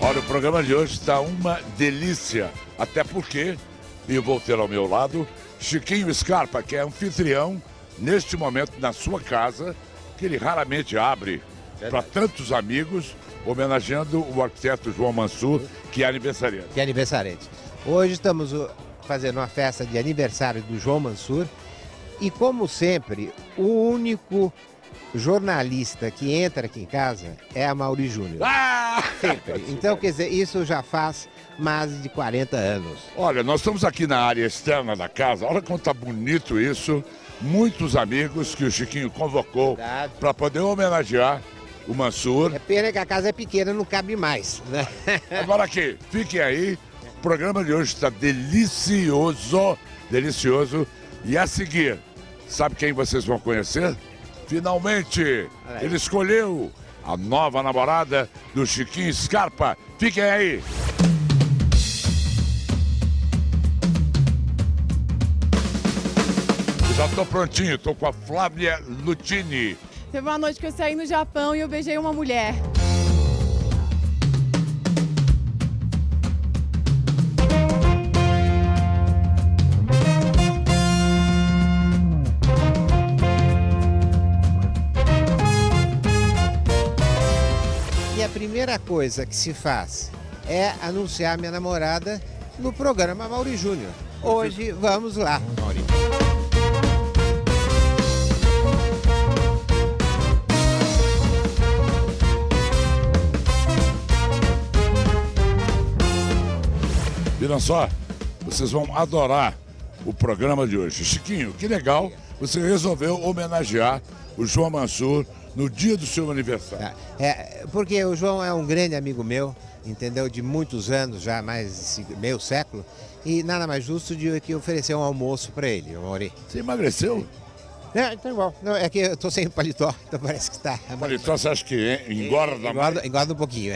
Olha, o programa de hoje está uma delícia, até porque, e eu vou ter ao meu lado, Chiquinho Scarpa, que é anfitrião, neste momento, na sua casa, que ele raramente abre para tantos amigos, homenageando o arquiteto João Mansur, que é aniversariante. Que é aniversariante. Hoje estamos fazendo uma festa de aniversário do João Mansur e, como sempre, o único jornalista que entra aqui em casa é Amaury Júnior. Ah! Sempre. Então, quer dizer, isso já faz mais de 40 anos. Olha, nós estamos aqui na área externa da casa, olha como tá bonito isso. Muitos amigos que o Chiquinho convocou para poder homenagear o Mansur. É pena que a casa é pequena, não cabe mais, né? Agora aqui, fiquem aí, o programa de hoje está delicioso, delicioso. E a seguir, sabe quem vocês vão conhecer? Finalmente, ele escolheu a nova namorada do Chiquinho Scarpa. Fiquem aí! Já estou prontinho, estou com a Flávia Lutini. Teve uma noite que eu saí no Japão e eu beijei uma mulher. A primeira coisa que se faz é anunciar minha namorada no programa Amaury Júnior. Hoje, vamos lá. Viram só? Vocês vão adorar o programa de hoje. Chiquinho, que legal, você resolveu homenagear o João Mansur no dia do seu aniversário. Porque o João é um grande amigo meu, entendeu? De muitos anos já, mais meio século. E nada mais justo de que oferecer um almoço para ele, Amaury. Você emagreceu? É, então igual. Não, é que eu tô sem paletó, então parece que tá. Paletó você acha que engorda? Engorda um pouquinho.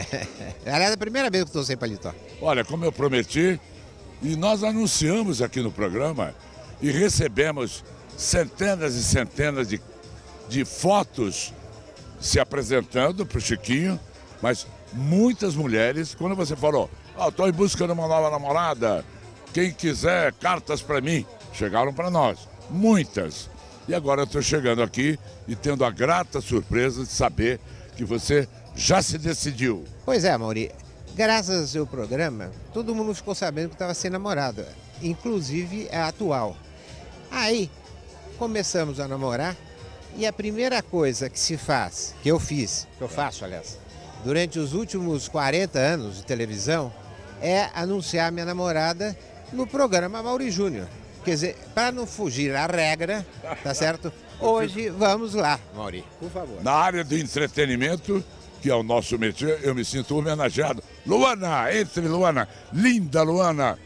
Aliás, é a primeira vez que eu tô sem paletó. Olha, como eu prometi, e nós anunciamos aqui no programa e recebemos centenas e centenas de fotos se apresentando para o Chiquinho, mas muitas mulheres, quando você falou, ó, estou em busca de uma nova namorada, quem quiser cartas para mim, chegaram para nós, muitas. E agora eu estou chegando aqui e tendo a grata surpresa de saber que você já se decidiu. Pois é, Amaury, graças ao seu programa, todo mundo ficou sabendo que estava sem namorada, inclusive a atual. Aí, começamos a namorar. E a primeira coisa que se faz, que eu fiz, que eu faço, aliás, durante os últimos 40 anos de televisão, é anunciar minha namorada no programa Amaury Júnior. Quer dizer, para não fugir à regra, tá certo? Hoje, vamos lá, Amaury, por favor. Na área do entretenimento, que é o nosso métier, eu me sinto homenageado. Luana, entre, Luana. Linda, Luana.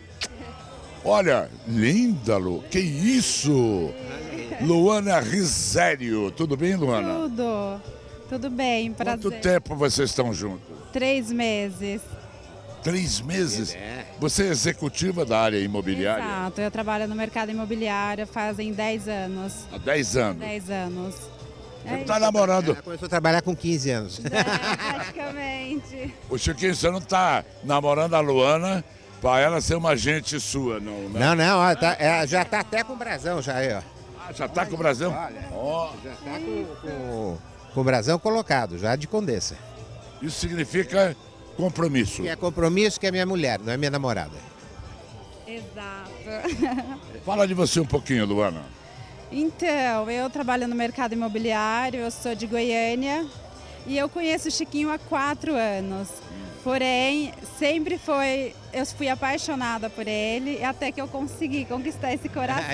Olha, linda, Lu. Que isso? Luana Risério, tudo bem, Luana? Tudo bem, prazer. Quanto tempo vocês estão juntos? 3 meses. 3 meses? É. Você é executiva da área imobiliária? Exato, eu trabalho no mercado imobiliário fazem 10 anos. Há 10 anos? 10 anos. Você está namorando? Ela começou a trabalhar com 15 anos. É, praticamente. O Chiquinho, você não está namorando a Luana? Para ela ser uma agente sua, não, né? Não, não, ó, tá, ela já está até com o brasão já aí, ó. Ah, já está com o brasão? Olha, oh. Já está com o brasão colocado, já de condessa. Isso significa compromisso. Que é compromisso que é minha mulher, não é minha namorada. Exato. Fala de você um pouquinho, Luana. Então, eu trabalho no mercado imobiliário, eu sou de Goiânia e eu conheço o Chiquinho há 4 anos. Porém, sempre foi, eu fui apaixonada por ele, até que eu consegui conquistar esse coração.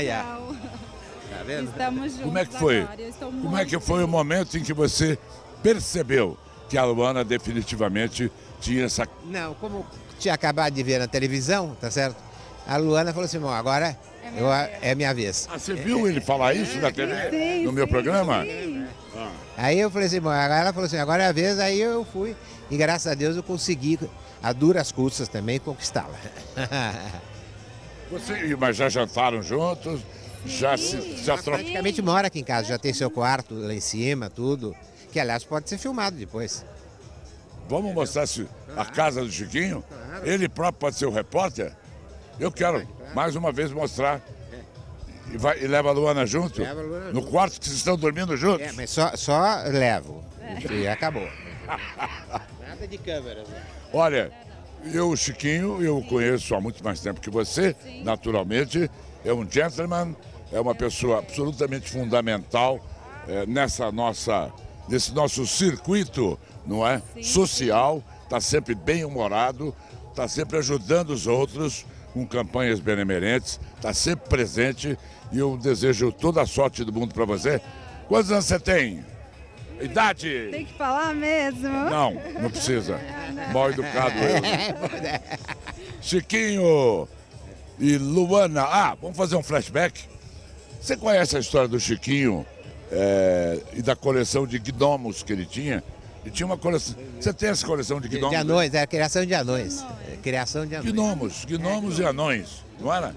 Tá vendo? Estamos juntos. Como é que foi? Como é que foi o momento em que você percebeu que a Luana definitivamente tinha essa... Não, como tinha acabado de ver na televisão, tá certo? A Luana falou assim, bom, agora é minha vez. Ah, você viu ele falar isso na TV, no meu programa? Sim. Ah. Aí eu falei assim, bom, ela falou assim, agora é a vez, aí eu fui. E graças a Deus eu consegui, a duras custas também, conquistá-la. Mas já jantaram juntos? Já praticamente mora aqui em casa, já tem seu quarto lá em cima, tudo. Que, aliás, pode ser filmado depois. Vamos mostrar a casa do Chiquinho? Ele próprio pode ser o repórter? Eu quero, mais uma vez, mostrar. E leva a Luana junto? Leva a Luana no quarto que vocês estão dormindo juntos? É, mas só levo. E acabou. Nada de câmera. Olha, o Chiquinho, eu conheço há muito mais tempo que você, naturalmente. É um gentleman, é uma pessoa absolutamente fundamental nesse nosso circuito, não é? Sim. Social, está sempre bem-humorado, está sempre ajudando os outros com campanhas benemerentes, está sempre presente e eu desejo toda a sorte do mundo para você. Quantos anos você tem? Idade? Tem que falar mesmo? Não, não precisa. Mal educado eu. Chiquinho e Luana, vamos fazer um flashback. Você conhece a história do Chiquinho e da coleção de gnomos que ele tinha? Ele tinha uma coleção. Você tem essa coleção de gnomos? De anões, era criação de anões. Criação de anões. Gnomos e anões, não era?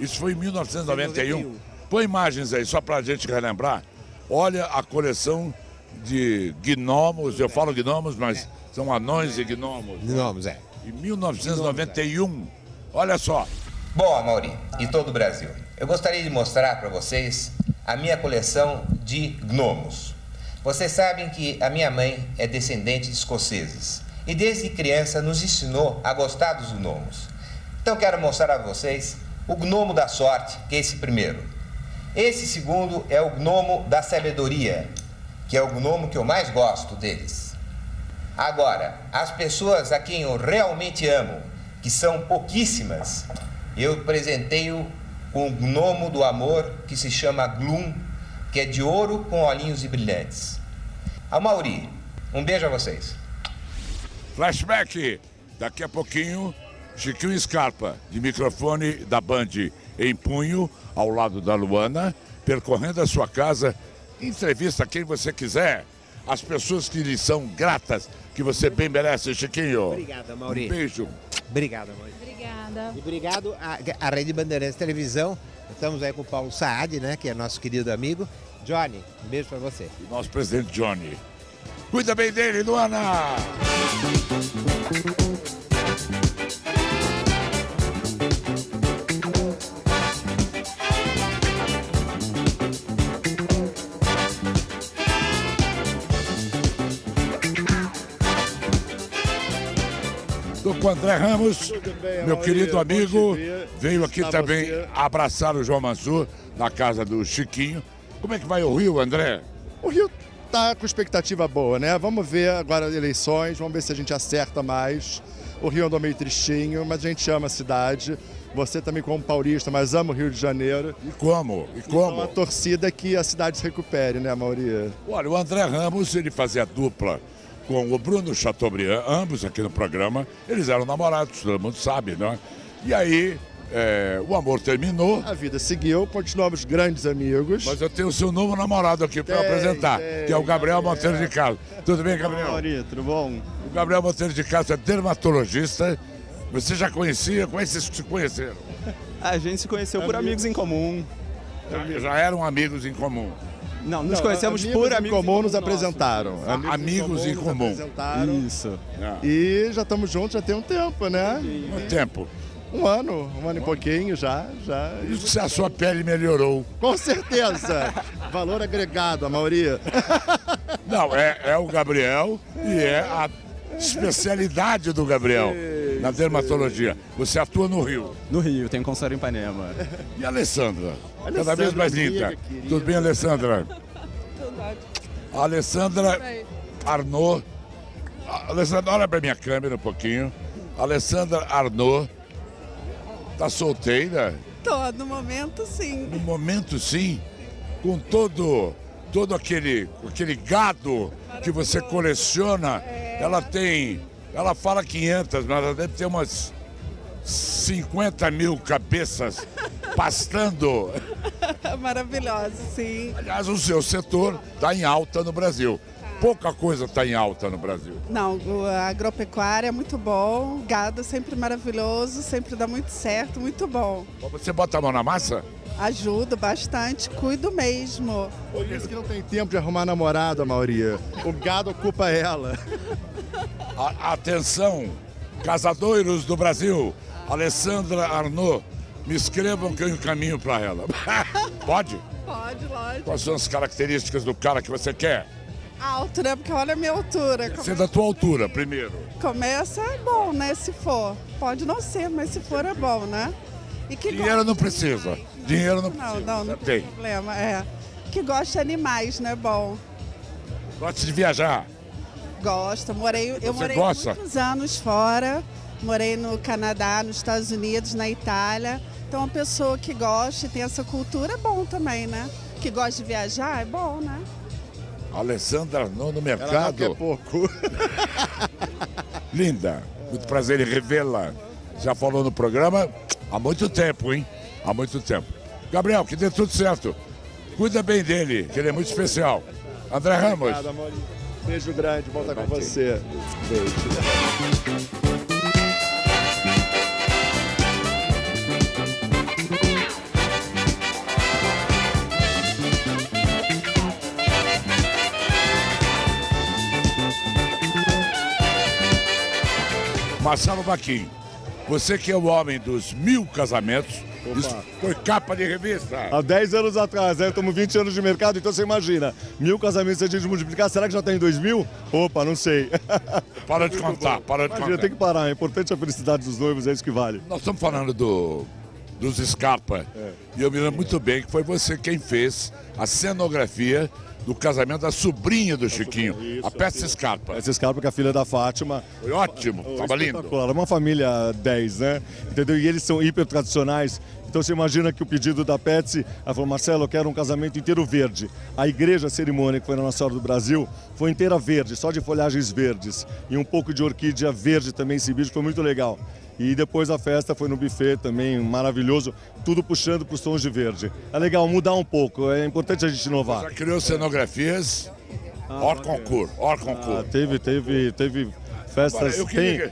Isso foi em 1991. Põe imagens aí, só pra gente relembrar. Olha a coleção de gnomos, eu falo gnomos, mas são anões e gnomos. Gnomos, é. Em 1991. Olha só. Bom, Amaury, e todo o Brasil, eu gostaria de mostrar para vocês a minha coleção de gnomos. Vocês sabem que a minha mãe é descendente de escoceses e desde criança nos ensinou a gostar dos gnomos. Então quero mostrar a vocês o gnomo da sorte, que é esse primeiro. Esse segundo é o gnomo da sabedoria, que é o gnomo que eu mais gosto deles. Agora, as pessoas a quem eu realmente amo, que são pouquíssimas, eu presenteio com o gnomo do amor, que se chama Gloom, que é de ouro com olhinhos e brilhantes. Amaury, um beijo a vocês. Flashback. Daqui a pouquinho, Chiquinho Scarpa, de microfone da Band em punho, ao lado da Luana, percorrendo a sua casa, entrevista a quem você quiser. As pessoas que lhe são gratas, que você bem merece, Chiquinho. Obrigado, Amaury. Um beijo. Obrigado, Amaury. Obrigada. E obrigado à Rede Bandeirantes Televisão. Estamos aí com o Paulo Saad, né, que é nosso querido amigo. Johnny, um beijo para você. E nosso presidente Johnny. Cuida bem dele, Luana! Estou com o André Ramos, meu querido amigo, veio aqui também abraçar o João Mansur na casa do Chiquinho. Como é que vai o Rio, André? O Rio está com expectativa boa, né? Vamos ver agora as eleições, vamos ver se a gente acerta mais. O Rio andou meio tristinho, mas a gente ama a cidade. Você também como paulista, mas ama o Rio de Janeiro. E como? Então, a torcida é que a cidade se recupere, né, Amaury? Olha, o André Ramos, ele fazia a dupla com o Bruno Chateaubriand, ambos aqui no programa, eles eram namorados, todo mundo sabe, né? E aí, o amor terminou. A vida seguiu, continuamos grandes amigos. Mas eu tenho o seu novo namorado aqui para apresentar, que é o Gabriel Monteiro de Castro. Tudo bem, Gabriel? Amaury, tudo bom? O Gabriel Monteiro de Castro é dermatologista. Você já conhecia? Como é que vocês se conheceram? A gente se conheceu por amigos em comum. Já eram amigos em comum. Não, nos conhecemos por amigos em comum, nos apresentaram. Amigos em comum. Isso. E já estamos juntos já tem um tempo, né? Um tempo. Um ano e pouquinho já. Isso se a sua pele melhorou. Com certeza. Valor agregado, Amaury. Não, é o Gabriel e é a especialidade do Gabriel na dermatologia. Você atua no Rio. No Rio, tem um consultório em Ipanema. E a Alessandra? Cada vez mais linda. Tudo bem, Alessandra? Tudo ótimo. Alessandra Arnaud. Alessandra, olha pra minha câmera um pouquinho. Alessandra Arnaud. Tá solteira? Tô, no momento sim. No momento sim? Com todo aquele gado que você coleciona, ela tem... Ela fala 500, mas ela deve ter umas 50 mil cabeças pastando. Maravilhoso, sim. Aliás, o seu setor está em alta no Brasil. Pouca coisa está em alta no Brasil. Não, a agropecuária é muito bom, gado sempre maravilhoso, sempre dá muito certo, muito bom. Você bota a mão na massa? Ajudo bastante, cuido mesmo. Por isso que não tem tempo de arrumar namorado, Amaury. O gado ocupa ela. Atenção, casadouros do Brasil, Alessandra Arnaud, me escrevam que eu encaminho para ela. Pode? Pode, lógico. Quais são as características do cara que você quer? Alto, né? Porque olha a minha altura. Você é da tua altura, primeiro. Começa, é bom, né? Se for. Pode não ser, mas se for é bom, né? E que dinheiro não precisa. Animais, né? Dinheiro não precisa. Não tem problema. É. Que gosta de animais, né? Bom. Gosta de viajar? Gosto. Eu morei muitos anos fora. Morei no Canadá, nos Estados Unidos, na Itália. Então, uma pessoa que gosta e tem essa cultura é bom também, né? Que gosta de viajar é bom, né? Alessandra Arnaud no mercado. Ela não quer pouco. Linda, muito prazer em revê-la. Já falou no programa há muito tempo, hein? Há muito tempo. Gabriel, que dê tudo certo. Cuida bem dele, que ele é muito especial. André Ramos. Obrigado, Amaury. Beijo grande, volta com você. Beijo. Marcelo Bacchin, você que é o homem dos 1000 casamentos, opa. Isso foi capa de revista. Há 10 anos atrás, né? Estamos 20 anos de mercado, então você imagina, 1000 casamentos, se a gente multiplicar, será que já está em 2000? Opa, não sei. Para de contar, para de contar. Imagina, tem que parar, é importante a felicidade dos noivos, é isso que vale. Nós estamos falando dos Scarpa, e eu me lembro muito bem que foi você quem fez a cenografia do casamento da sobrinha do Chiquinho, a Pets Scarpa. Pets Scarpa, que é a filha da Fátima. Foi ótimo, estava lindo. Espetacular, uma família 10, né? Entendeu? E eles são hiper tradicionais. Então você imagina que o pedido da Petsy, ela falou, Marcelo, eu quero um casamento inteiro verde. A igreja, a cerimônia que foi na Nossa Senhora do Brasil, foi inteira verde, só de folhagens verdes. E um pouco de orquídea verde também, esse vídeo foi muito legal. E depois a festa foi no buffet também, maravilhoso, tudo puxando para os tons de verde. É legal mudar um pouco, é importante a gente inovar. Já criou cenografias, hors concours. Teve festas,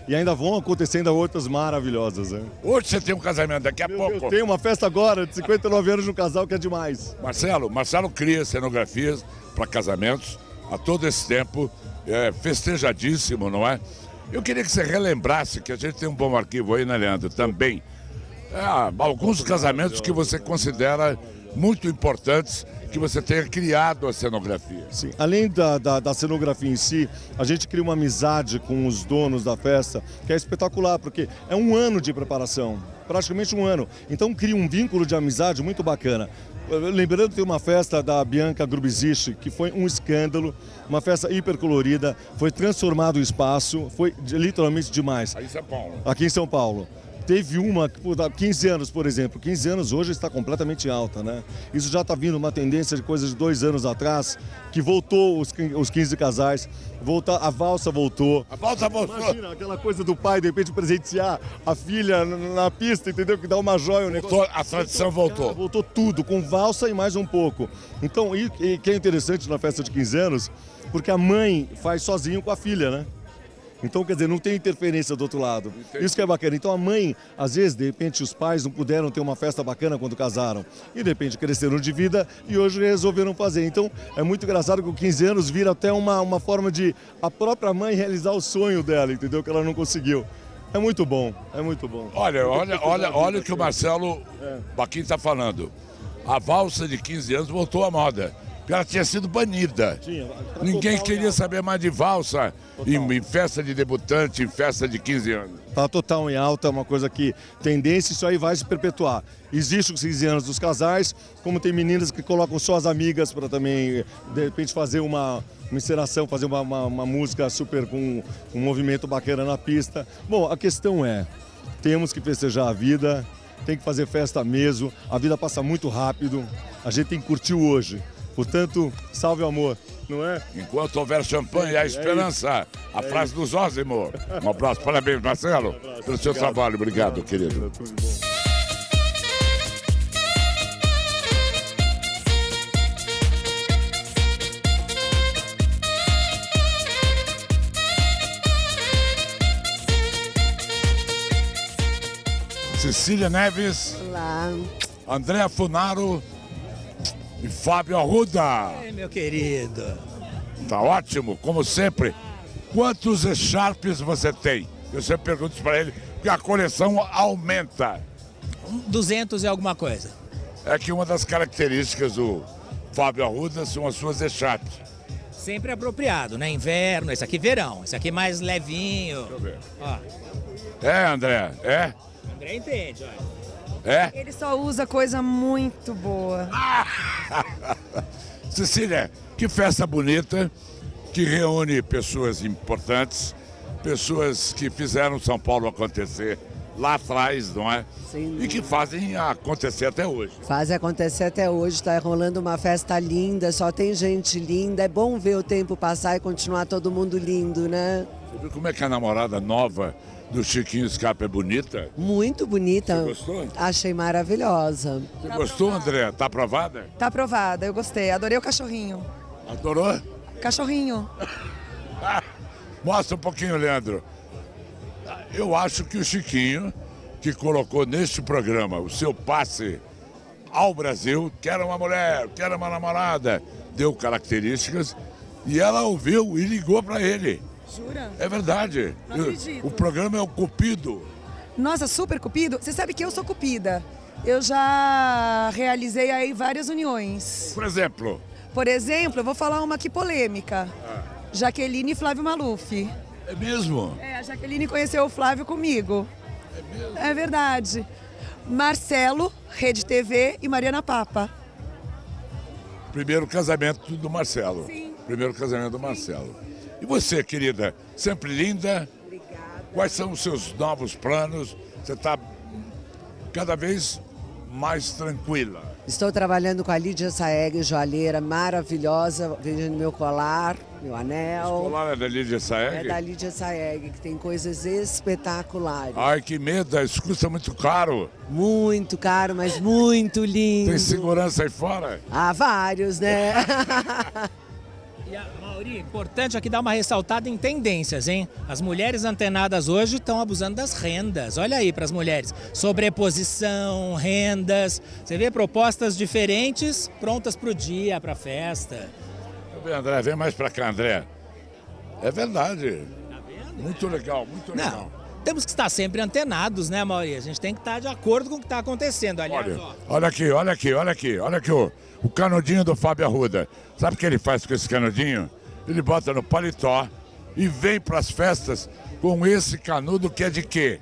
e ainda vão acontecendo outras maravilhosas. Né? Hoje você tem um casamento, daqui a pouco. Eu tenho uma festa agora de 59 anos de um casal que é demais. Marcelo cria cenografias para casamentos a todo esse tempo, é festejadíssimo, não é? Eu queria que você relembrasse, que a gente tem um bom arquivo aí, né, Leandro, também, alguns casamentos que você considera muito importantes, que você tenha criado a cenografia. Sim, além da cenografia em si, a gente cria uma amizade com os donos da festa, que é espetacular, porque é um ano de preparação, praticamente um ano. Então cria um vínculo de amizade muito bacana. Lembrando que tem uma festa da Bianca Grubizich, que foi um escândalo, uma festa hipercolorida, foi transformado o espaço, foi literalmente demais. Aí em São Paulo. Aqui em São Paulo. Teve uma, 15 anos, por exemplo. 15 anos hoje está completamente alta, né? Isso já está vindo uma tendência de coisas de 2 anos atrás, que voltou os 15 casais, a valsa voltou. A valsa voltou. Imagina aquela coisa do pai, de repente, presentear a filha na pista, entendeu? Que dá uma joia. A tradição voltou. Voltou tudo, com valsa e mais um pouco. Então, e que é interessante na festa de 15 anos, porque a mãe faz sozinho com a filha, né? Então, quer dizer, não tem interferência do outro lado. Entendi. Isso que é bacana. Então, a mãe, às vezes, de repente, os pais não puderam ter uma festa bacana quando casaram. E, de repente, cresceram de vida e hoje resolveram fazer. Então, é muito engraçado que o 15 anos vira até uma forma de a própria mãe realizar o sonho dela, entendeu? Que ela não conseguiu. É muito bom, é muito bom. Olha o que o Marcelo Bacchin está falando. A valsa de 15 anos voltou à moda. Ela tinha sido banida. Ninguém queria saber mais de valsa em festa de debutante, em festa de 15 anos. Está total em alta, é uma coisa que tendência, isso aí vai se perpetuar. Existem os 15 anos dos casais, como tem meninas que colocam só as amigas para também, de repente, fazer uma encenação, fazer uma música super com um movimento bacana na pista. Bom, a questão é, temos que festejar a vida, tem que fazer festa mesmo, a vida passa muito rápido, a gente tem que curtir o hoje. Portanto, salve o amor. Não é? Enquanto houver champanhe, há esperança. A frase do Zózimo. Um abraço, parabéns, Marcelo, pelo seu trabalho. Obrigado, querido. Tudo bom. Cecília Neves. Olá. André Funaro e Fábio Arruda. Ei, meu querido. Tá ótimo, como sempre. Quantos echarpes você tem? Eu sempre pergunto para ele, porque a coleção aumenta. 200 e alguma coisa. É que uma das características do Fábio Arruda são as suas echarpes. Sempre apropriado, né? Inverno, esse aqui verão, esse aqui mais levinho. Deixa eu ver. Ó. É, André, é? André entende, olha. É? Ele só usa coisa muito boa. Cecília, que festa bonita, que reúne pessoas importantes, pessoas que fizeram São Paulo acontecer lá atrás, não é? Sim. E que fazem acontecer até hoje. Fazem acontecer até hoje, tá rolando uma festa linda, só tem gente linda. É bom ver o tempo passar e continuar todo mundo lindo, né? Você viu como é que a namorada nova do Chiquinho Scarpa é bonita? Muito bonita. Você gostou? Achei maravilhosa. Você gostou, André? Tá aprovada? Tá aprovada, eu gostei. Adorei o cachorrinho. Adorou? Cachorrinho. Mostra um pouquinho, Leandro. Eu acho que o Chiquinho, que colocou neste programa o seu passe ao Brasil, quero uma mulher, quero uma namorada, deu características e ela ouviu e ligou pra ele. Jura? É verdade. Não acredito. O programa é o Cupido. Nossa, super Cupido. Você sabe que eu sou Cupida. Eu já realizei aí várias uniões. Por exemplo? Por exemplo, eu vou falar uma aqui polêmica. Jaqueline e Flávio Maluf. É mesmo? É, a Jaqueline conheceu o Flávio comigo. É mesmo? É verdade. Marcelo, Rede TV e Mariana Papa. Primeiro casamento do Marcelo. Sim. Primeiro casamento do Marcelo. Sim. E você, querida, sempre linda. Obrigada. Quais são os seus novos planos? Você está cada vez mais tranquila. Estou trabalhando com a Lídia Saegh, joalheira maravilhosa, vendendo meu colar, meu anel. O colar é da Lídia Saegh? É da Lídia Saegh, que tem coisas espetaculares. Ai, que medo, isso custa muito caro. Muito caro, mas muito lindo. Tem segurança aí fora? Há vários, né? Mauri, importante aqui dar uma ressaltada em tendências, hein? As mulheres antenadas hoje estão abusando das rendas. Olha aí para as mulheres. Sobreposição, rendas. Você vê propostas diferentes prontas para o dia, para a festa. André, vem mais para cá, André. É verdade. Tá vendo? Muito legal, muito legal. Não. Temos que estar sempre antenados, né, Mauri? A gente tem que estar de acordo com o que está acontecendo. Aliás, olha aqui, olha aqui, olha aqui. Olha aqui o canudinho do Fábio Arruda. Sabe o que ele faz com esse canudinho? Ele bota no paletó e vem para as festas com esse canudo que é de quê?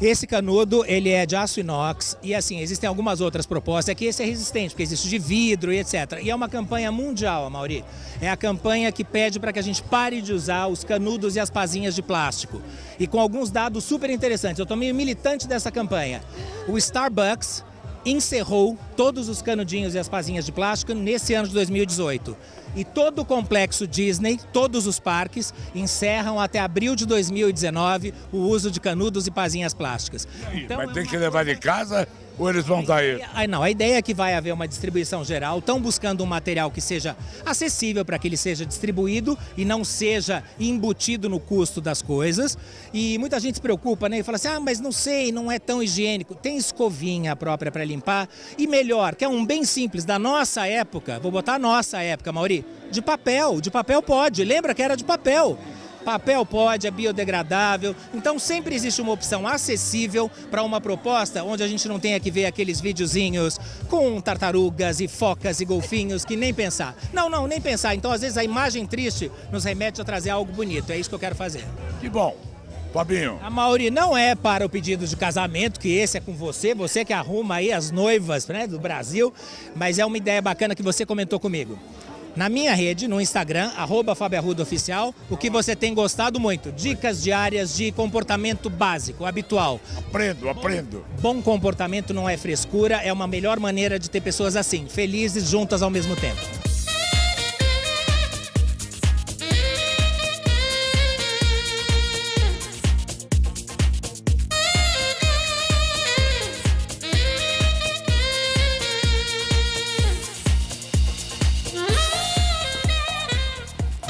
Esse canudo, ele é de aço inox e, assim, existem algumas outras propostas. É que esse é resistente, porque existe de vidro e etc. E é uma campanha mundial, Amaury. É a campanha que pede para que a gente pare de usar os canudos e as pazinhas de plástico. E com alguns dados super interessantes. Eu estou meio militante dessa campanha. O Starbucks encerrou todos os canudinhos e as pazinhas de plástico nesse ano de 2018. E todo o complexo Disney, todos os parques, encerram até abril de 2019 o uso de canudos e pazinhas plásticas. Então, mas tem que levar de casa ou eles vão dar aí? Não, a ideia é que vai haver uma distribuição geral, estão buscando um material que seja acessível para que ele seja distribuído e não seja embutido no custo das coisas. E muita gente se preocupa, né? E fala assim, ah, mas não sei, não é tão higiênico. Tem escovinha própria para limpar e melhor, que é um bem simples da nossa época, vou botar a nossa época, Mauri. De papel pode, lembra que era de papel. Papel pode, é biodegradável, então sempre existe uma opção acessível para uma proposta onde a gente não tenha que ver aqueles videozinhos com tartarugas e focas e golfinhos que nem pensar. Não, nem pensar, então às vezes a imagem triste nos remete a trazer algo bonito, é isso que eu quero fazer. Que bom. Fabinho. Amaury, não é para o pedido de casamento, que esse é com você, você que arruma aí as noivas, né, do Brasil, mas é uma ideia bacana que você comentou comigo. Na minha rede, no Instagram, @FábioArrudaOficial, o que você tem gostado muito. Dicas diárias de comportamento básico, habitual. Aprendo. Bom comportamento não é frescura, é uma melhor maneira de ter pessoas assim, felizes, juntas ao mesmo tempo.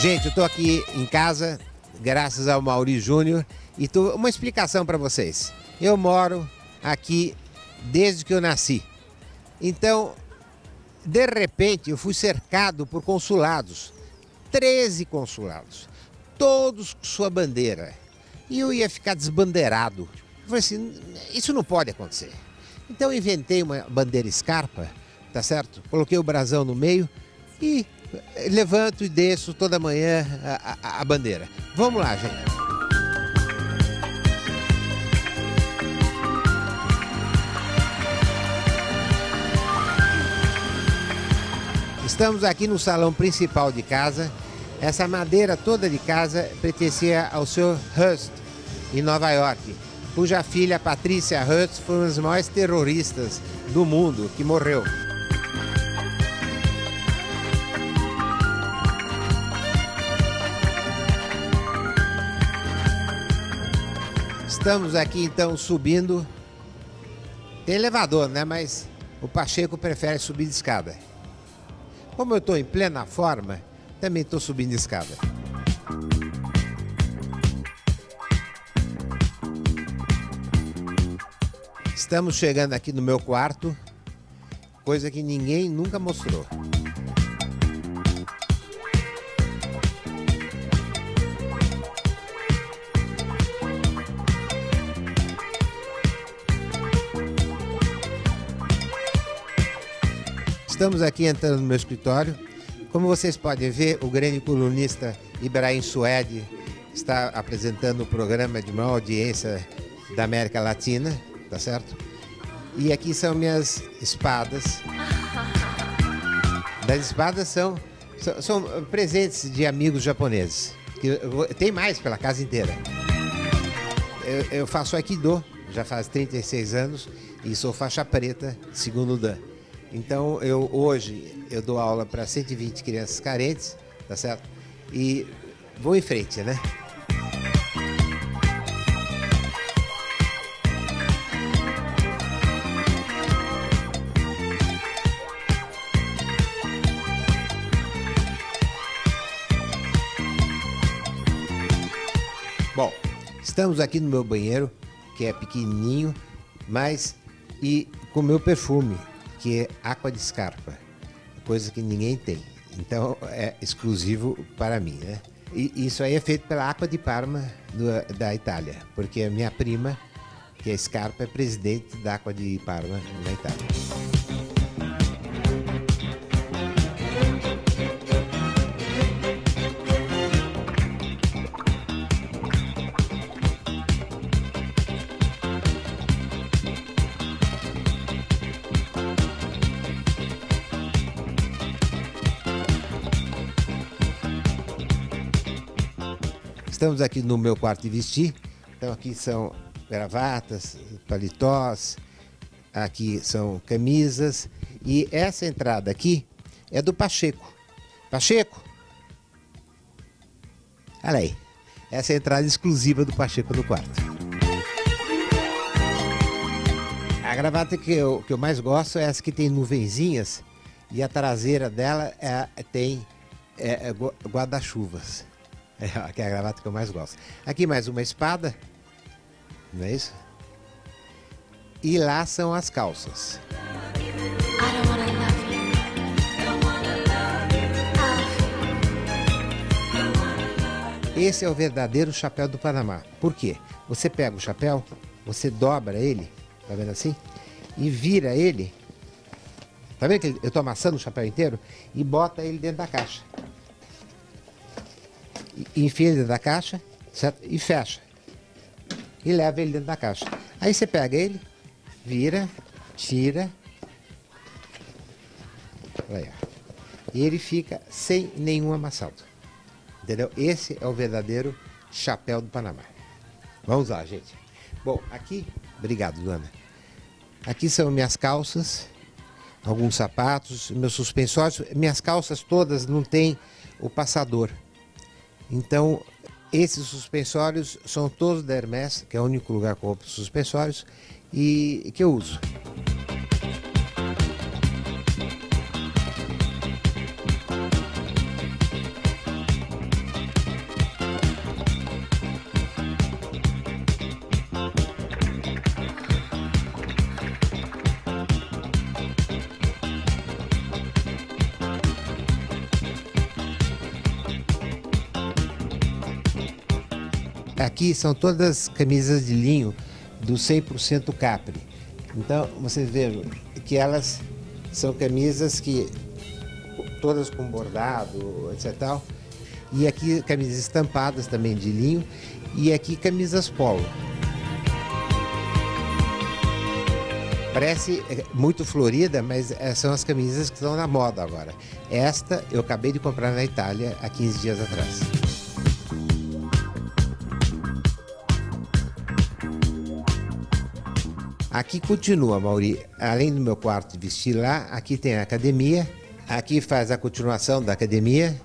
Gente, eu tô aqui em casa, graças ao Amaury Júnior, e tô uma explicação para vocês. Eu moro aqui desde que eu nasci. Então, de repente, eu fui cercado por consulados. 13 consulados. Todos com sua bandeira. E eu ia ficar desbandeirado. Eu falei assim, isso não pode acontecer. Então eu inventei uma bandeira Scarpa, tá certo? Coloquei o brasão no meio e levanto e desço toda manhã a bandeira. Vamos lá, gente. Estamos aqui no salão principal de casa. Essa madeira toda de casa pertencia ao Sr. Hearst, em Nova York, cuja filha, Patrícia Hearst, foi uma das maiores terroristas do mundo, que morreu. Estamos aqui, então, subindo. Tem elevador, né? Mas o Pacheco prefere subir de escada. Como eu estou em plena forma, também estou subindo de escada. Estamos chegando aqui no meu quarto, coisa que ninguém nunca mostrou. Estamos aqui entrando no meu escritório. Como vocês podem ver, o grande colunista Ibrahim Sued está apresentando o programa de maior audiência da América Latina, tá certo? E aqui são minhas espadas. Das espadas são presentes de amigos japoneses. Tem mais pela casa inteira. Eu faço aikido, já faz 36 anos, e sou faixa preta, segundo o Dan. Então, hoje eu dou aula para 120 crianças carentes, tá certo? E vou em frente, né? Bom, estamos aqui no meu banheiro, que é pequenininho, mas e com meu perfume, que é Acqua di Parma, coisa que ninguém tem, então é exclusivo para mim, né? E isso aí é feito pela Acqua di Parma da Itália, porque a minha prima, que é Scarpa, é presidente da Acqua di Parma na Itália. Estamos aqui no meu quarto de vestir, então aqui são gravatas, paletós, aqui são camisas, e essa entrada aqui é do Pacheco. Pacheco? Olha aí, essa é a entrada exclusiva do Pacheco no quarto. A gravata que eu mais gosto é essa que tem nuvenzinhas, e a traseira dela tem guarda-chuvas. É a gravata que eu mais gosto. Aqui mais uma espada, não é isso? E lá são as calças. Esse é o verdadeiro chapéu do Panamá. Por quê? Você pega o chapéu, você dobra ele, tá vendo assim? E vira ele. Tá vendo que eu tô amassando o chapéu inteiro? E bota ele dentro da caixa. Enfia ele dentro da caixa, certo? E fecha. E leva ele dentro da caixa. Aí você pega ele, vira, tira. Aí, ó. E ele fica sem nenhum amassado. Entendeu? Esse é o verdadeiro chapéu do Panamá. Vamos lá, gente. Bom, aqui... Obrigado, Luana. Aqui são minhas calças, alguns sapatos, meus suspensórios. Minhas calças todas não têm o passador. Então, esses suspensórios são todos da Hermès, que é o único lugar que eu compro suspensórios, e que eu uso. Aqui são todas camisas de linho do 100% Capri. Então, vocês vejam que elas são camisas que todas com bordado, etc. Tal. E aqui camisas estampadas também de linho e aqui camisas polo. Parece muito florida, mas são as camisas que estão na moda agora. Esta eu acabei de comprar na Itália há 15 dias atrás. Aqui continua, Mauri. Além do meu quarto de vestir lá, aqui tem a academia. Aqui faz a continuação da academia.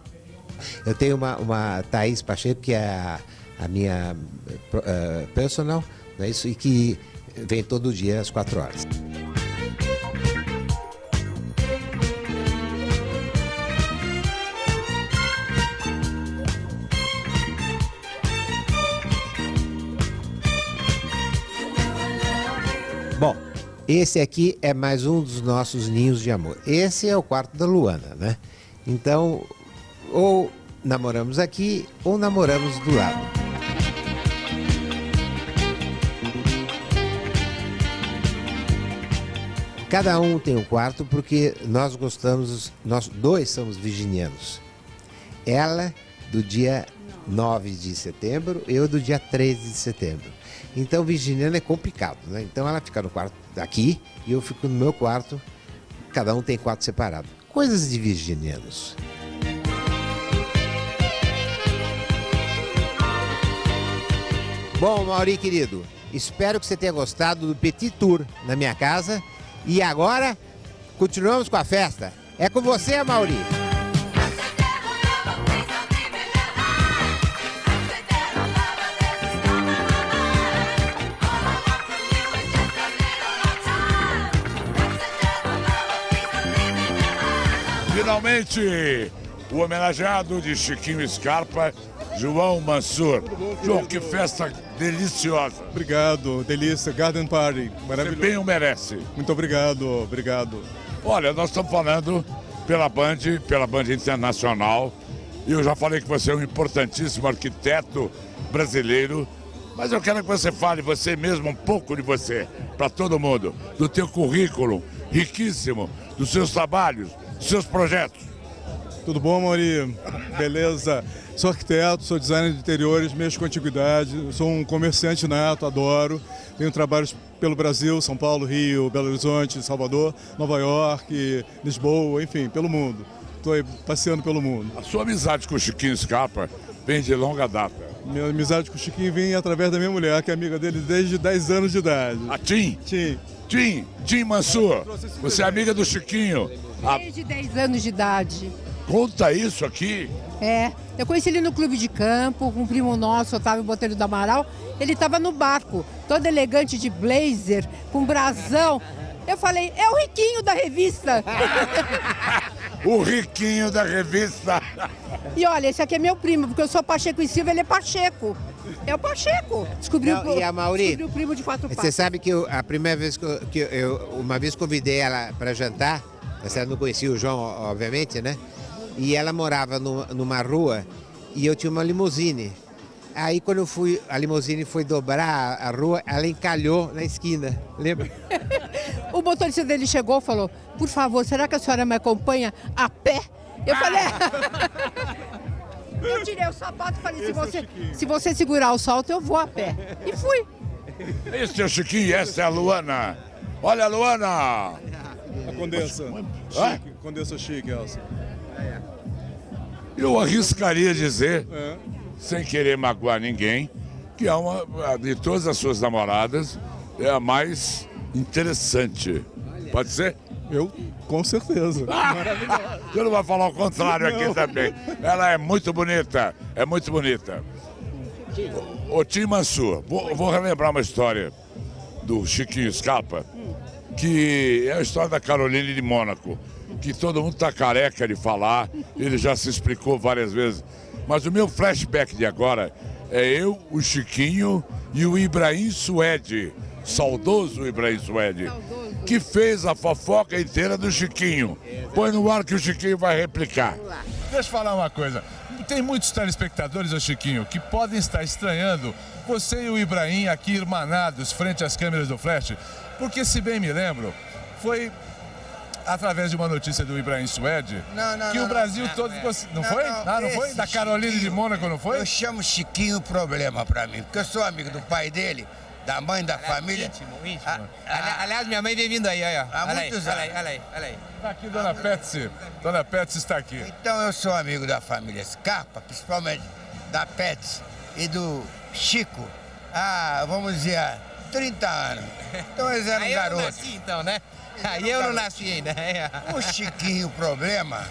Eu tenho uma Thaís Pacheco, que é a minha personal, né, isso, e que vem todo dia às 4 horas. Bom, esse aqui é mais um dos nossos ninhos de amor. Esse é o quarto da Luana, né? Então, ou namoramos aqui, ou namoramos do lado. Cada um tem um quarto porque nós gostamos, nós dois somos virginianos. Ela do dia 9 de setembro, eu do dia 13 de setembro. Então virginiano é complicado, né? Então ela fica no quarto aqui e eu fico no meu quarto, cada um tem quarto separado. Coisas de virginianos. Bom, Mauri querido, espero que você tenha gostado do Petit Tour na minha casa. E agora, continuamos com a festa. É com você, Amaury. Finalmente, o homenageado de Chiquinho Scarpa, João Mansur. João, que festa deliciosa. Obrigado, delícia, Garden Party, maravilhoso. Você bem o merece. Muito obrigado, obrigado. Olha, nós estamos falando pela Band Internacional. E eu já falei que você é um importantíssimo arquiteto brasileiro. Mas eu quero que você fale você mesmo, um pouco de você, para todo mundo. Do teu currículo, riquíssimo, dos seus trabalhos, dos seus projetos. Tudo bom, Amaury? Beleza. Sou arquiteto, sou designer de interiores, mexo com antiguidade, sou um comerciante nato, adoro. Tenho trabalhos pelo Brasil, São Paulo, Rio, Belo Horizonte, Salvador, Nova York, Lisboa, enfim, pelo mundo. Estou aí passeando pelo mundo. A sua amizade com o Chiquinho Scarpa vem de longa data? Minha amizade com o Chiquinho vem através da minha mulher, que é amiga dele desde 10 anos de idade. A Tim? Tim. Tim Mansur, você é amiga do Chiquinho. Desde 10 anos de idade. Conta isso aqui. É, eu conheci ele no clube de campo, com um primo nosso, Otávio Botelho do Amaral. Ele estava no barco, todo elegante de blazer, com brasão. Eu falei, é o riquinho da revista. O riquinho da revista. E olha, esse aqui é meu primo, porque eu sou Pacheco e Silva, ele é Pacheco. É o Pacheco. Descobriu o primo de 4 patas. Você sabe que eu, a primeira vez que eu convidei ela para jantar, mas ela não conhecia o João, obviamente, né? E ela morava numa rua e eu tinha uma limusine. Aí quando eu fui, a limusine foi dobrar a rua, ela encalhou na esquina, lembra? O motorista dele chegou e falou, por favor, será que a senhora me acompanha a pé? Eu falei... Eu tirei o sapato e falei, se você segurar o salto, eu vou a pé. E fui. Esse é o Chiquinho, essa é a Luana. Olha a Luana! A condensa. Chique, condensa chique, Elsa. Eu arriscaria dizer, sem querer magoar ninguém, que é uma de todas as suas namoradas, é a mais interessante. Pode ser? Eu, com certeza. Você não vai falar o contrário não. Aqui também. Ela é muito bonita, é muito bonita. O Tim Mansur, vou relembrar uma história do Chiquinho Scarpa, que é a história da Carolina de Mônaco. Que todo mundo está careca de falar, ele já se explicou várias vezes. Mas o meu flashback de agora é eu, o Chiquinho e o Ibrahim Sued, saudoso Ibrahim Sued, que fez a fofoca inteira do Chiquinho. Põe no ar que o Chiquinho vai replicar. Deixa eu falar uma coisa. Tem muitos telespectadores, ô Chiquinho, que podem estar estranhando você e o Ibrahim aqui irmanados frente às câmeras do Flash, porque, se bem me lembro, foi através de uma notícia do Ibrahim Sued que o Brasil todo... Não foi? Ah, não foi? Da Carolina de Mônaco, não foi? Eu chamo Chiquinho problema pra mim, porque eu sou amigo do pai dele, da mãe, da família. Íntimo. Aliás, minha mãe vem vindo aí, olha. Há muitos anos. Olha aí. Tá aqui dona Petsy. Dona Petsy está aqui. Então eu sou amigo da família Scarpa, principalmente da Petsy e do Chico, vamos dizer, há 30 anos. Então eles eram garotos. Aí eu não nasci ainda. O Chiquinho problema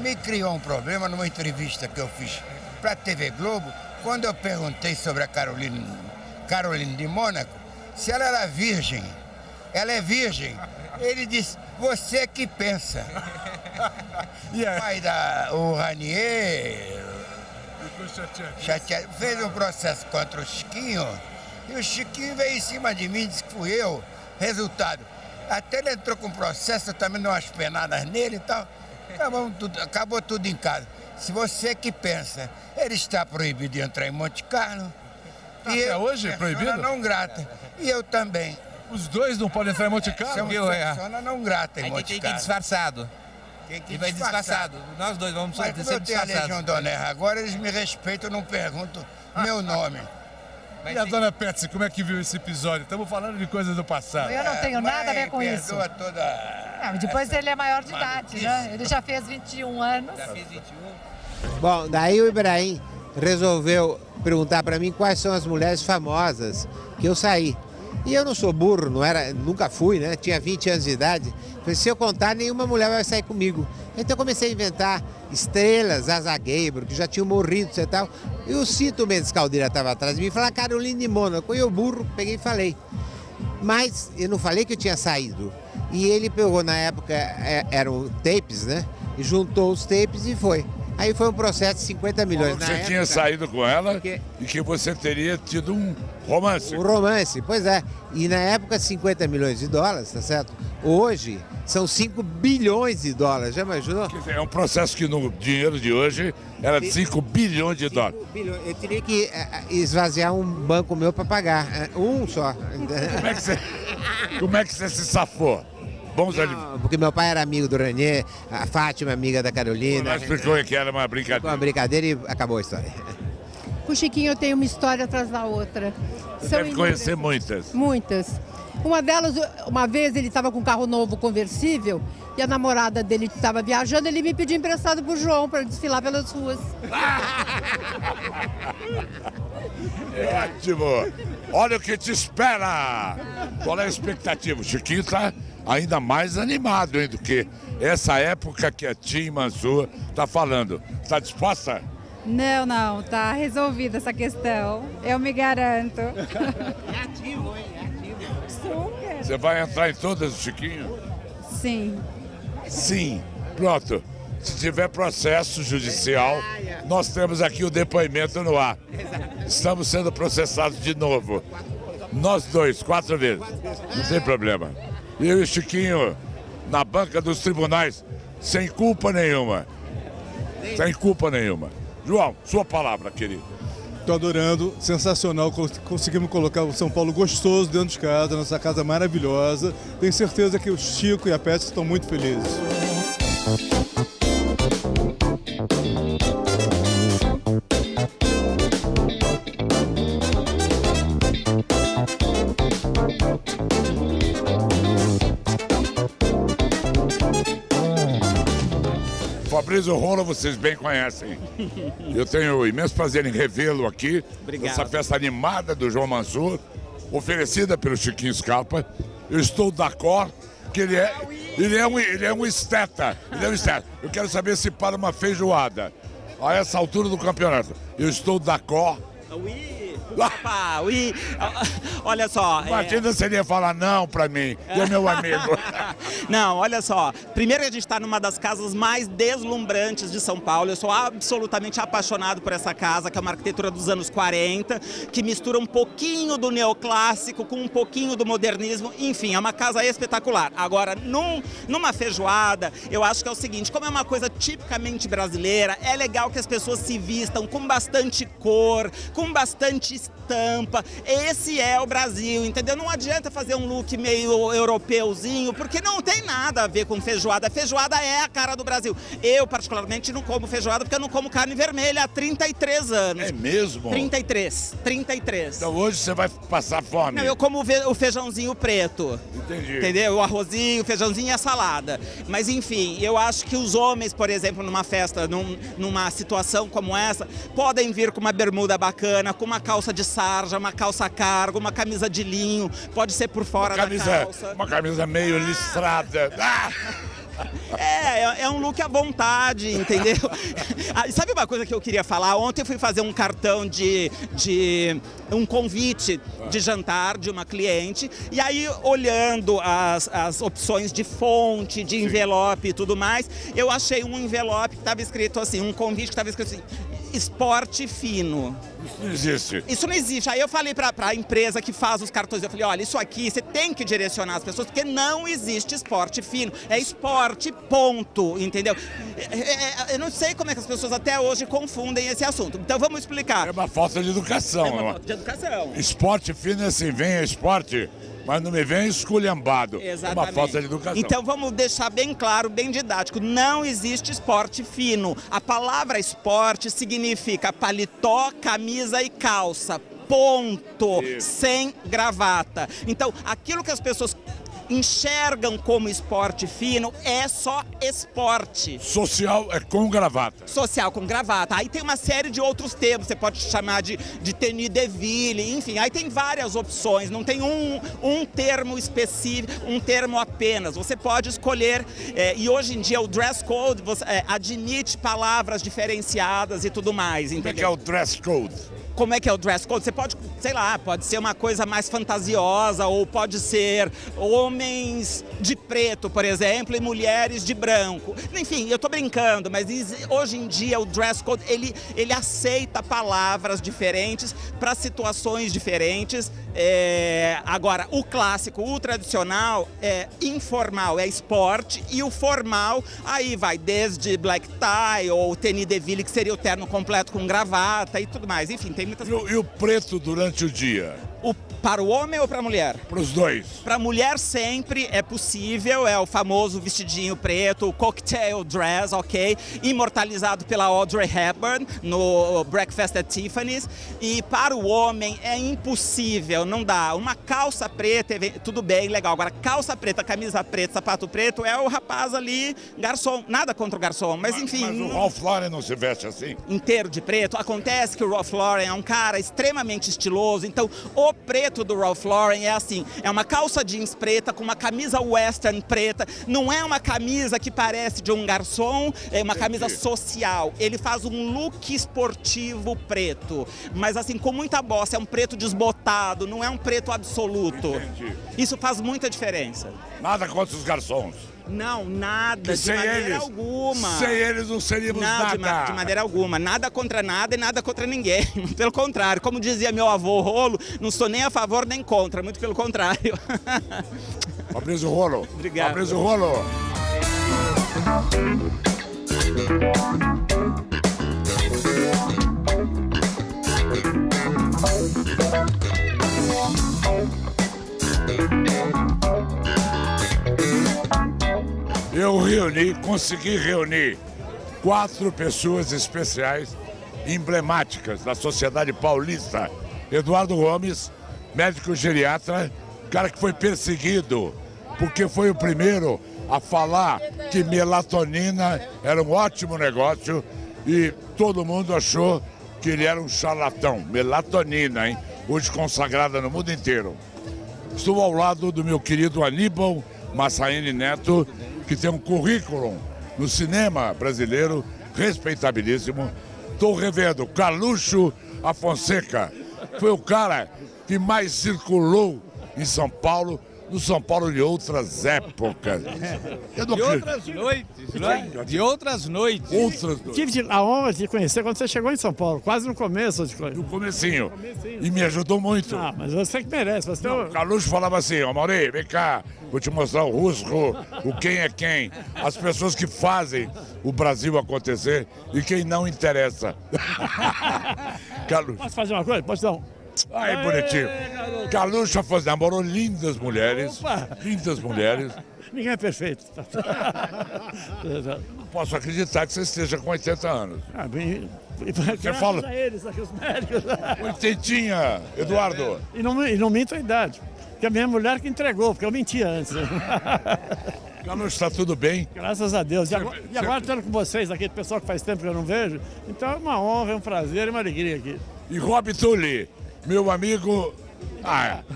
me criou um problema numa entrevista que eu fiz para a TV Globo, quando eu perguntei sobre a Carolina de Mônaco, se ela era virgem. Ela é virgem. Ele disse, você que pensa. O pai da... o Ranier... Ficou chateado. Fez um processo contra o Chiquinho, e o Chiquinho veio em cima de mim e disse que fui eu. Resultado, até ele entrou com um processo, eu também dei umas penadas nele e tal. Acabou tudo em casa. Se você que pensa, ele está proibido de entrar em Monte Carlo. Até hoje é proibido? Não grata. E eu também. Os dois não podem entrar em Monte Carlo? Persona não grata em Monte Carlo. Tem que ir disfarçado. Ele vai disfarçado. Nós dois vamos ser disfarçados. Eu tenho a Legião d'Honneur agora, eles me respeitam, não perguntam meu nome. E a dona Petsy, como é que viu esse episódio? Estamos falando de coisas do passado. Eu não tenho nada a ver com isso. Depois ele é maior de idade, né? Ele já fez 21 anos. Já fez 21. Bom, daí o Ibrahim resolveu perguntar para mim quais são as mulheres famosas que eu saí. E eu não sou burro, nunca fui, né? Tinha 20 anos de idade. Falei, se eu contar, nenhuma mulher vai sair comigo. Então eu comecei a inventar estrelas, Zaza Gabor, que já tinham morrido e tal. E o Cito Mendes Caldeira estava atrás de mim e falava, Carolina de Mônaco. E eu, burro, peguei e falei. Mas eu não falei que eu tinha saído. E ele pegou, na época, eram tapes, né? E juntou os tapes e foi. Aí foi um processo de 50 milhões. Você tinha saído com ela e que você teria tido um romance. Um romance, pois é. E na época, 50 milhões de dólares, tá certo? Hoje, são 5 bilhões de dólares, já imaginou? É um processo que no dinheiro de hoje era de 5 bilhões de dólares. Eu teria que esvaziar um banco meu para pagar. Um só. Como é que você se safou? Não, porque meu pai era amigo do Ranier, a Fátima amiga da Carolina. Ela explicou que era uma brincadeira. Uma brincadeira e acabou a história. Com o Chiquinho eu tenho uma história atrás da outra. Você deve conhecer muitas. Muitas. Uma delas, uma vez ele estava com um carro novo conversível e a namorada dele estava viajando, ele me pediu emprestado para o João para desfilar pelas ruas. Ótimo! Olha o que te espera! Qual é a expectativa? O Chiquinho está ainda mais animado, hein, do que essa época que a Tim Mansur está falando. Está disposta? Não, está resolvida essa questão. Eu me garanto. É ativo, hein? Você vai entrar em todas, Chiquinho? Sim. Sim. Pronto. Se tiver processo judicial, nós temos aqui o depoimento no ar. Estamos sendo processados de novo. Nós dois, 4 vezes. Não tem problema. Eu e o Chiquinho, na banca dos tribunais, sem culpa nenhuma. Sem culpa nenhuma. João, sua palavra, querido. Estou adorando, sensacional, conseguimos colocar o São Paulo gostoso dentro de casa, nossa casa maravilhosa. Tenho certeza que o Chico e a Petsy estão muito felizes. O Rolo vocês bem conhecem. Eu tenho imenso prazer em revê-lo aqui. Obrigado. Essa festa animada do João Mansur, oferecida pelo Chiquinho Scarpa. Eu estou da cor que ele é um esteta. Ele é um esteta. Eu quero saber se para uma feijoada a essa altura do campeonato. Eu estou da cor Uau, e olha só... Batida seria falar não pra mim, e o meu amigo. Não, olha só, primeiro que a gente está numa das casas mais deslumbrantes de São Paulo. Eu sou absolutamente apaixonado por essa casa, que é uma arquitetura dos anos 40, que mistura um pouquinho do neoclássico com um pouquinho do modernismo. Enfim, é uma casa espetacular. Agora, numa feijoada, eu acho que é o seguinte, como é uma coisa tipicamente brasileira, é legal que as pessoas se vistam com bastante cor, com bastante estampa. Esse é o Brasil, entendeu? Não adianta fazer um look meio europeuzinho, porque não tem nada a ver com feijoada. Feijoada é a cara do Brasil. Eu, particularmente, não como feijoada porque eu não como carne vermelha há 33 anos. É mesmo? 33. Então hoje você vai passar fome. Não, eu como o feijãozinho preto. Entendi. Entendeu? O arrozinho, o feijãozinho e a salada. Mas enfim, eu acho que os homens, por exemplo, numa festa, numa situação como essa, podem vir com uma bermuda bacana, com uma calça de sarja, uma calça cargo, uma camisa de linho, pode ser por fora da calça. Uma camisa meio listrada. Ah! É um look à vontade, entendeu? Sabe uma coisa que eu queria falar? Ontem eu fui fazer um cartão de um convite de jantar de uma cliente, e aí olhando as opções de fonte, de envelope e tudo mais, eu achei um envelope que estava escrito assim, um convite que estava escrito assim, esporte fino. Isso não existe. Isso não existe. Aí eu falei pra empresa que faz os cartões, eu falei, olha, isso aqui você tem que direcionar as pessoas, porque não existe esporte fino. É esporte, ponto, entendeu? Eu não sei como é que as pessoas até hoje confundem esse assunto. Então vamos explicar. É uma falta de educação. É uma falta de educação. Esporte fino é assim, vem esporte... Mas não me vem esculhambado. Exatamente. É uma falta de educação. Então vamos deixar bem claro, bem didático, não existe esporte fino. A palavra esporte significa paletó, camisa e calça, ponto, sem gravata. Então aquilo que as pessoas enxergam como esporte fino é só esporte. Social é com gravata. Social com gravata. Aí tem uma série de outros termos, você pode chamar de tenue de ville, enfim, aí tem várias opções, não tem um termo específico, um termo apenas. Você pode escolher, e hoje em dia o dress code você, admite palavras diferenciadas e tudo mais, entendeu? O que é o dress code? Como é que é o dress code? Você pode, sei lá, pode ser uma coisa mais fantasiosa, ou pode ser homens de preto, por exemplo, e mulheres de branco. Enfim, eu tô brincando, mas hoje em dia o dress code, ele aceita palavras diferentes para situações diferentes. Agora, o clássico, o tradicional, é informal, é esporte, e o formal, aí vai desde black tie ou tenue de ville, que seria o terno completo com gravata e tudo mais, enfim, tem E o preto durante o dia? Para o homem ou para a mulher? Para os dois. Para a mulher sempre é possível, é o famoso vestidinho preto, o cocktail dress, ok? Imortalizado pela Audrey Hepburn no Breakfast at Tiffany's. E para o homem é impossível, não dá. Uma calça preta, tudo bem, legal. Agora, calça preta, camisa preta, sapato preto, é o rapaz ali, garçom. Nada contra o garçom, mas enfim... Mas o Ralph Lauren não se veste assim? Inteiro de preto. Acontece que o Ralph Lauren é um cara extremamente estiloso, então... O preto do Ralph Lauren é assim, é uma calça jeans preta com uma camisa western preta, não é uma camisa que parece de um garçom, é uma camisa social. Ele faz um look esportivo preto, mas assim, com muita bossa, é um preto desbotado, não é um preto absoluto. Entendi. Isso faz muita diferença. Nada contra os garçons. Não, nada, de maneira alguma. Sem eles não seríamos nada. Não, de maneira alguma. Nada contra nada e nada contra ninguém. Pelo contrário, como dizia meu avô Rolo, não sou nem a favor nem contra, muito pelo contrário. Fabrício Rolo. Obrigado. Fabrício Rolo. Eu consegui reunir 4 pessoas especiais, emblemáticas da sociedade paulista. Eduardo Gomes, médico geriatra, cara que foi perseguido, porque foi o primeiro a falar que melatonina era um ótimo negócio e todo mundo achou que ele era um charlatão. Melatonina, hein? Hoje consagrada no mundo inteiro. Estou ao lado do meu querido Aníbal Massaini Neto, que tem um currículo no cinema brasileiro respeitabilíssimo. Estou revendo Carluxo Fonseca, Foi o cara que mais circulou em São Paulo, no São Paulo de outras épocas. De outras noites, né? De outras noites. Tive a honra de conhecer quando você chegou em São Paulo, quase no começo. No comecinho. E me ajudou muito. Ah, mas você que merece. Você não, o Carluxo falava assim, ó, Amaury, vem cá, vou te mostrar o rusco, o quem é quem. As pessoas que fazem o Brasil acontecer e quem não interessa. Carluxo. Posso fazer uma coisa? Posso dar um... Aí, bonitinho. Carluxo Fonseca namorou lindas mulheres. Opa. Lindas mulheres. Ninguém é perfeito. Não posso acreditar que você esteja com 80 anos. Ah, bem... Você fala... eles, aqui os médicos. 80, Eduardo. E não minto a idade. Porque a minha mulher que entregou, porque eu mentia antes. Carluxo, está tudo bem? Graças a Deus. E agora estando com vocês aqui, pessoal que faz tempo que eu não vejo, então é uma honra, é um prazer e é uma alegria aqui. E Rob Tulli, meu amigo,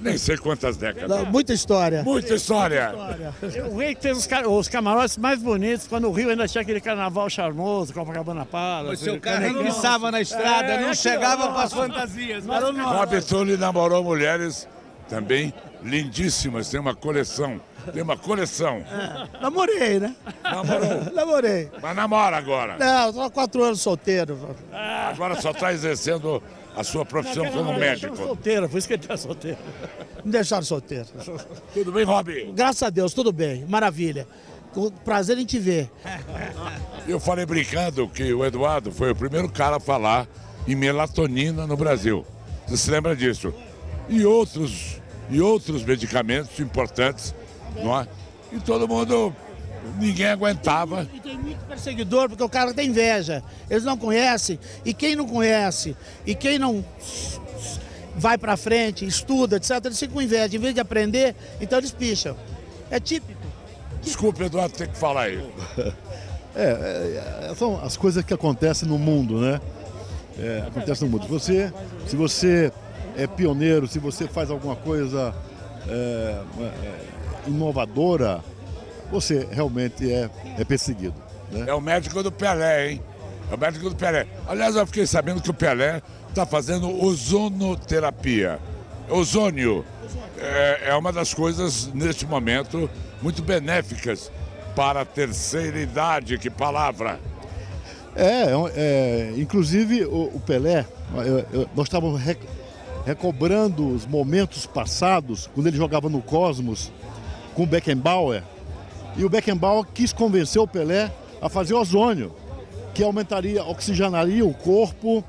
nem sei quantas décadas. Não, muita história. Muita história. O rei que fez os camarotes mais bonitos, quando o Rio ainda tinha aquele carnaval charmoso, Copacabana Palace. O seu carro guinçava na estrada, não chegava para as fantasias. Rob Tulli namorou mulheres também lindíssimas, tem uma coleção. Tem uma coleção. É. Namorei, né? Namorou? Namorei. Mas namora agora? Não, só 4 anos solteiro. Ah. Agora só está exercendo a sua profissão como médico. Solteiro, por isso que ele está solteiro. Me deixaram solteiro. Tudo bem, Rob? Graças a Deus, tudo bem. Maravilha. Prazer em te ver. Eu falei brincando que o Eduardo foi o primeiro cara a falar em melatonina no Brasil. Você se lembra disso? E outros medicamentos importantes. Não é? E todo mundo, ninguém aguentava. E tem muito perseguidor, porque o cara tem inveja. Eles não conhecem, e quem não conhece, e quem não vai pra frente, estuda, etc., eles ficam com inveja. Em vez de aprender, então eles picham. É típico. Desculpa, Eduardo, tem que falar aí. São as coisas que acontecem no mundo, né? Acontece no mundo. Se você é pioneiro, se você faz alguma coisa... inovadora, você realmente é perseguido. Né? É o médico do Pelé, hein? É o médico do Pelé. Aliás, eu fiquei sabendo que o Pelé está fazendo ozonoterapia. Ozônio é uma das coisas, neste momento, muito benéficas para a terceira idade, que palavra! Inclusive, o Pelé, nós estávamos recobrando os momentos passados, quando ele jogava no Cosmos, com o Beckenbauer, e o Beckenbauer quis convencer o Pelé a fazer ozônio, que aumentaria, oxigenaria o corpo,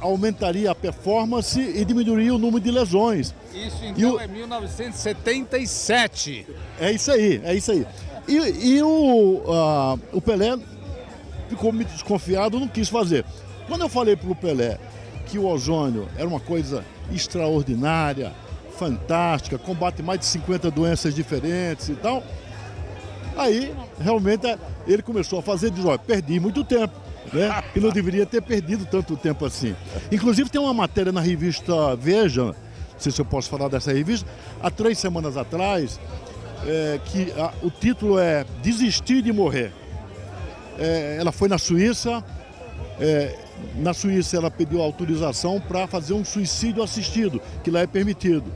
aumentaria a performance e diminuiria o número de lesões. Isso então é 1977. É isso aí, é isso aí. E o Pelé ficou muito desconfiado, não quis fazer. Quando eu falei para o Pelé que o ozônio era uma coisa extraordinária, fantástica, combate mais de 50 doenças diferentes e tal. Aí, realmente, ele começou a fazer e diz, olha, perdi muito tempo, né? E não deveria ter perdido tanto tempo assim. Inclusive, tem uma matéria na revista Veja, não sei se eu posso falar dessa revista, há 3 semanas atrás, o título é Desistir de Morrer. Ela foi na Suíça, ela pediu autorização para fazer um suicídio assistido, que lá é permitido.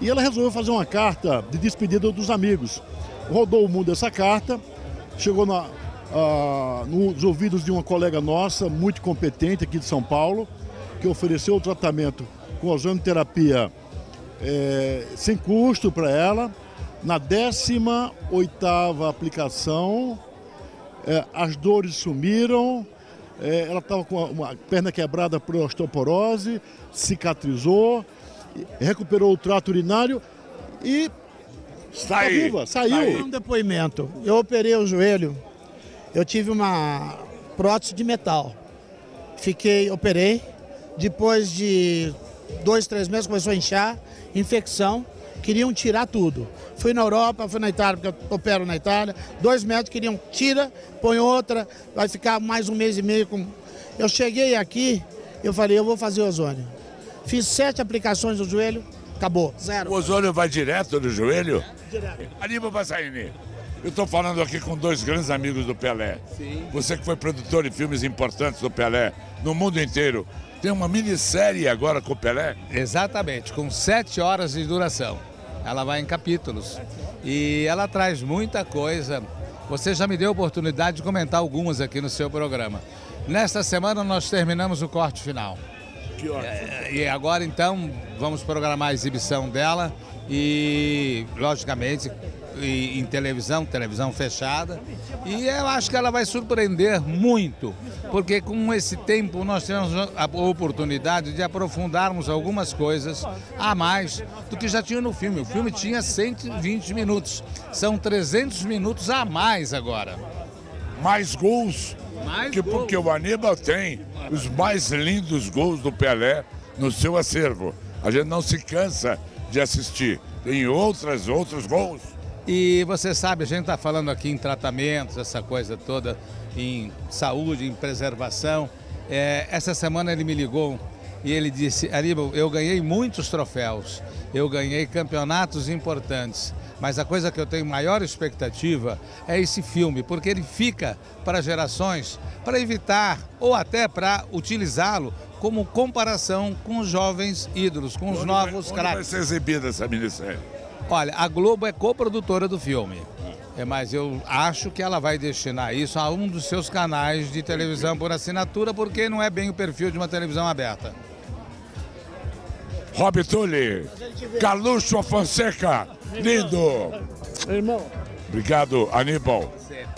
E ela resolveu fazer uma carta de despedida dos amigos. Rodou o mundo essa carta, chegou nos ouvidos de uma colega nossa, muito competente aqui de São Paulo, que ofereceu o tratamento com ozonoterapia sem custo para ela. Na 18ª aplicação, as dores sumiram. Ela estava com uma perna quebrada por osteoporose, cicatrizou, recuperou o trato urinário e está viva, saiu. Um depoimento. Eu operei o joelho, eu tive uma prótese de metal. Operei, depois de 2, 3 meses começou a inchar, infecção, queriam tirar tudo. Fui na Europa, fui na Itália, porque eu opero na Itália. 2 médicos queriam, tira, põe outra, vai ficar mais 1 mês e meio. Eu cheguei aqui, eu falei, eu vou fazer ozônio. Fiz 7 aplicações no joelho, acabou, zero. O ozônio vai direto no joelho? Direto. Aníbal Massaini, Eu estou falando aqui com dois grandes amigos do Pelé. Sim. Você que foi produtor de filmes importantes do Pelé no mundo inteiro. Tem uma minissérie agora com o Pelé? Exatamente, com 7 horas de duração. Ela vai em capítulos e ela traz muita coisa. Você já me deu a oportunidade de comentar algumas aqui no seu programa. Nesta semana nós terminamos o corte final. Que ótimo. E agora então vamos programar a exibição dela e, logicamente, em televisão, televisão fechada. E eu acho que ela vai surpreender muito, porque com esse tempo nós tivemos a oportunidade de aprofundarmos algumas coisas a mais do que já tinha no filme. O filme tinha 120 minutos, são 300 minutos a mais agora. Mais gols, porque o Aníbal tem os mais lindos gols do Pelé no seu acervo. A gente não se cansa de assistir, tem outros gols. E você sabe, a gente está falando aqui em tratamentos, essa coisa toda, em saúde, em preservação. Essa semana ele me ligou e ele disse: Aníbal, eu ganhei muitos troféus, eu ganhei campeonatos importantes, mas a coisa que eu tenho maior expectativa é esse filme, porque ele fica para gerações, para evitar ou até para utilizá-lo como comparação com os jovens ídolos, com os novos craques. Onde vai ser exibida essa minissérie? Olha, a Globo é coprodutora do filme, mas eu acho que ela vai destinar isso a um dos seus canais de televisão por assinatura, porque não é bem o perfil de uma televisão aberta. Rob Tulli, Carluxo Fonseca, lindo! Irmão. Obrigado, Aníbal.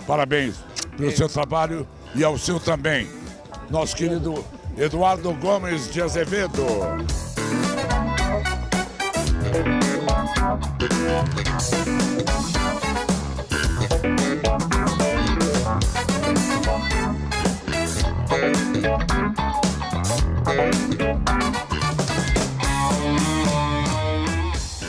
Parabéns pelo seu trabalho e ao seu também. Nosso querido Eduardo Gomes de Azevedo. We'll be right back.